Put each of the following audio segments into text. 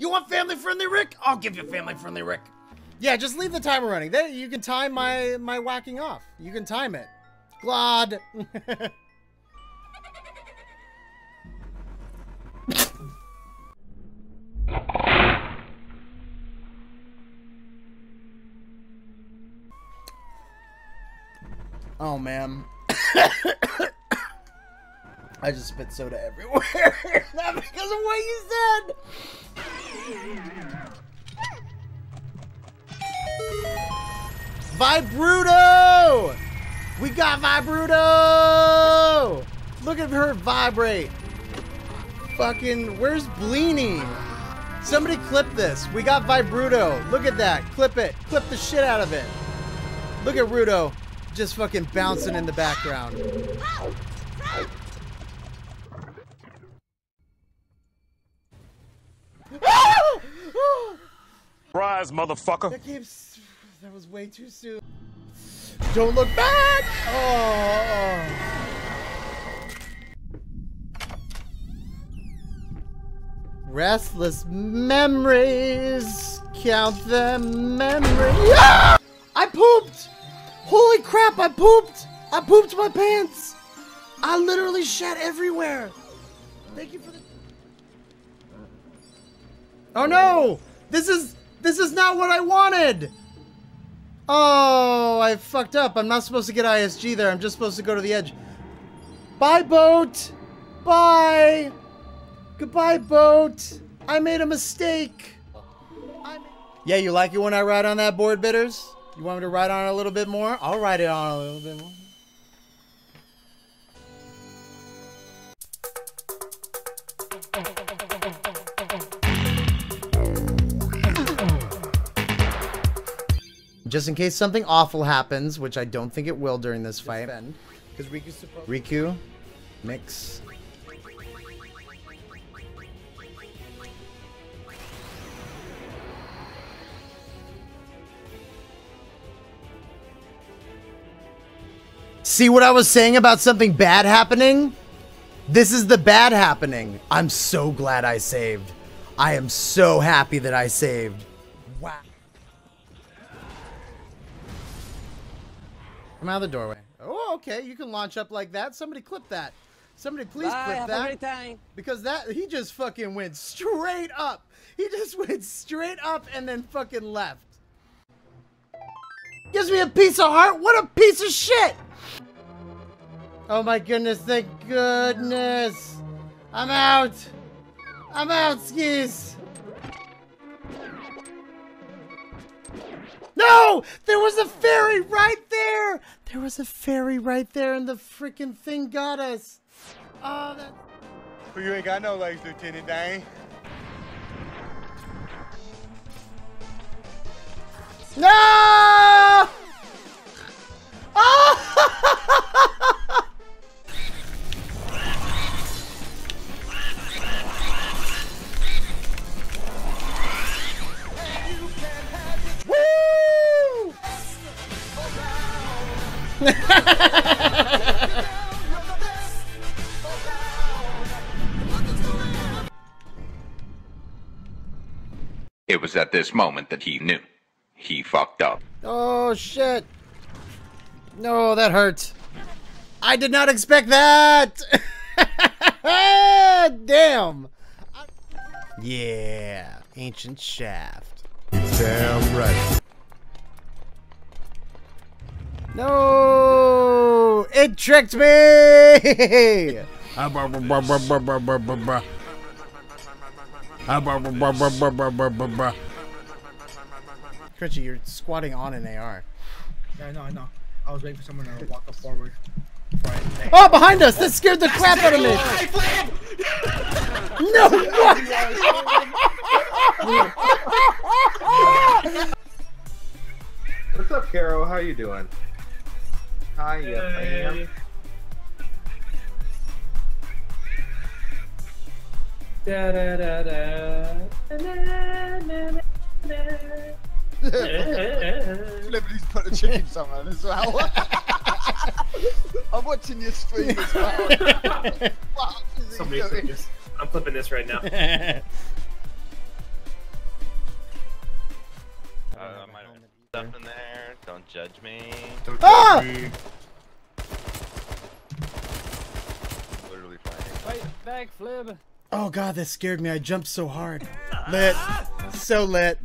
You want family-friendly Rick? I'll give you family-friendly Rick. Yeah, just leave the timer running. There, you can time my whacking off. You can time it. Glad. Oh, man. I just spit soda everywhere. Not because of what you said. Vibruto! We got Vibruto! Look at her vibrate. Fucking, where's Bleeny? Somebody clip this. We got Vibruto. Look at that. Clip it. Clip the shit out of it. Look at Ruto. Just fucking bouncing in the background. Rise, motherfucker. That was way too soon. Don't look back. Oh. Restless memories. Count them memories. Ah! I pooped. Holy crap, I pooped! I pooped my pants! I literally shat everywhere! Thank you for the... Oh no! This is not what I wanted! Oh, I fucked up. I'm not supposed to get ISG there. I'm just supposed to go to the edge. Bye, boat! Bye! Goodbye, boat! I made a mistake! Yeah, you like it when I ride on that board, Bitters? You want me to ride on a little bit more? I'll ride it on a little bit more. Just in case something awful happens, which I don't think it will during this fight. Because Riku's supposed. Riku, mix. See what I was saying about something bad happening? This is the bad happening. I'm so glad I saved. I am so happy that I saved. Wow. I'm out of the doorway. Oh, okay. You can launch up like that. Somebody clip that. Somebody please clip that. Have a great time. Because that he just fucking went straight up. He just went straight up and then fucking left. Gives me a piece of heart. What a piece of shit. Oh my goodness, thank goodness! I'm out! I'm out, skis! No! There was a fairy right there! There was a fairy right there and the freaking thing got us! Oh, that... Well, you ain't got no legs, Lieutenant Dane. No! Oh! It was at this moment that he knew. He fucked up. Oh, shit. No, that hurt. I did not expect that. Damn. Yeah. Ancient shaft. Damn right. No, it tricked me. Critchy, you're squatting on an AR. Yeah, I know, I know. I was waiting for someone to walk up forward. Oh, behind us! That scared the crap out of me. No, what? What's up, Caro? How you doing? Hiya, fam. Da da da da. Liberty's put a chicken somewhere as well. I'm watching your stream as well. What is he doing? I'm clipping this right now. judge me. Don't judge me. I'm literally flying. Right back, flib. Oh god, that scared me. I jumped so hard. Lit. So lit.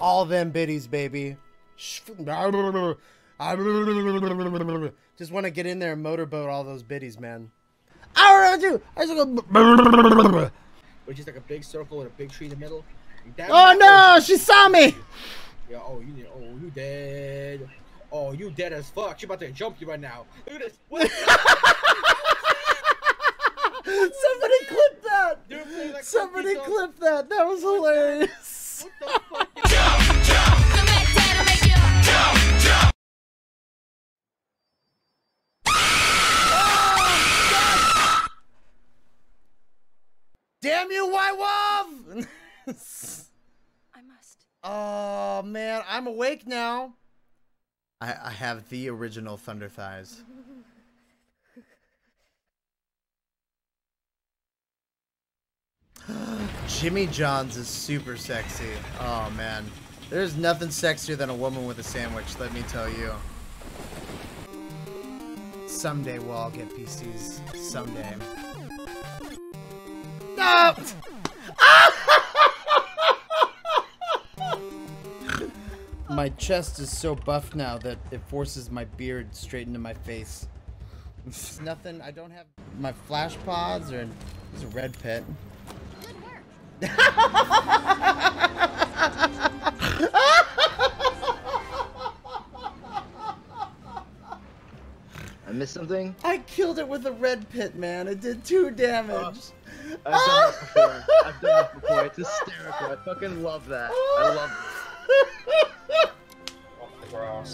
All them biddies, baby. Just want to get in there and motorboat all those biddies, man. I do. I just go. Which is like a big circle with a big tree in the middle. Oh no, she saw me. Yeah, oh you dead. Oh, you dead as fuck. She about to jump you right now. Look at this. What? Somebody clip that. Dude, like somebody clip that. That was hilarious. What the fuck? Damn you, Wywolf! I must. Oh man, I'm awake now. I have the original Thunder Thighs. Jimmy John's is super sexy. Oh man, there's nothing sexier than a woman with a sandwich. Let me tell you. Someday we'll all get PCs. Someday. No! My chest is so buff now that it forces my beard straight into my face. It's nothing. I don't have my flash pods or there's a red pit. Good work. I missed something? I killed it with a red pit, man. It did 2 damage. I've done that before. It's hysterical. I fucking love that. I love it. Off the grass.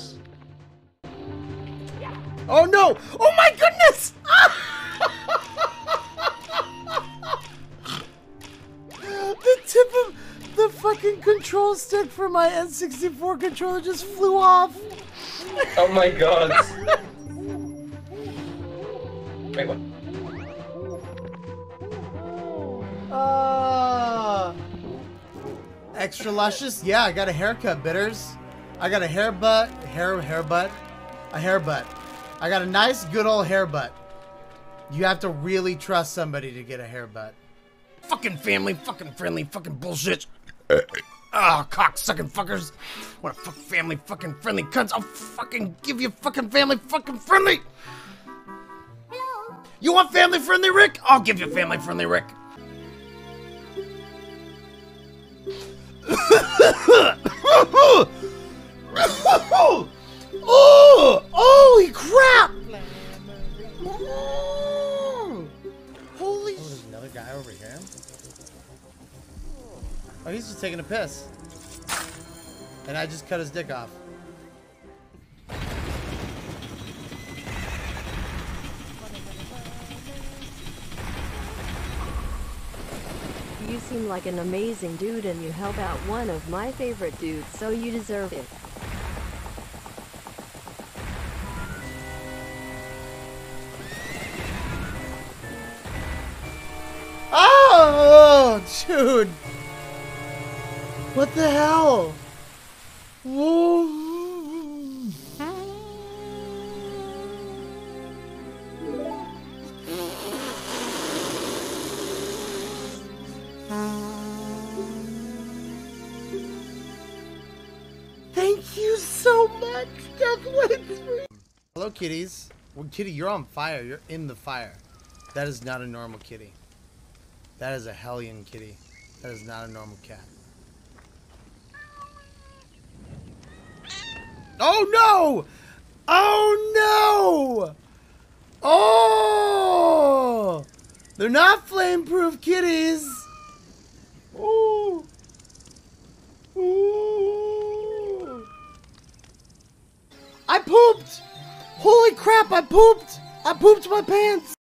Oh no! Oh my goodness! The tip of the fucking control stick for my N64 controller just flew off. Oh my god. Wait, what? Extra luscious? Yeah, I got a haircut, bitters. I got a hair butt. A hair butt. I got a nice, good old hair butt. You have to really trust somebody to get a hair butt. Fucking family, fucking friendly, fucking bullshit. Ah, cocksucking fuckers. What a fuck family, fucking friendly cunts. I'll fucking give you fucking family, fucking friendly. Hello. You want family friendly, Rick? I'll give you family friendly, Rick. Oh, holy crap! Oh, holy! Oh, there's another guy over here. Oh, he's just taking a piss, and I just cut his dick off. You seem like an amazing dude and you help out one of my favorite dudes, so you deserve it. Oh, dude. What the hell? Whoa. Hello, kitties. Well, kitty, you're on fire. You're in the fire. That is not a normal kitty. That is a hellion kitty. That is not a normal cat. Oh no! Oh no! Oh! They're not flame-proof kitties. Oh! Oh! I pooped! Holy crap, I pooped! I pooped my pants!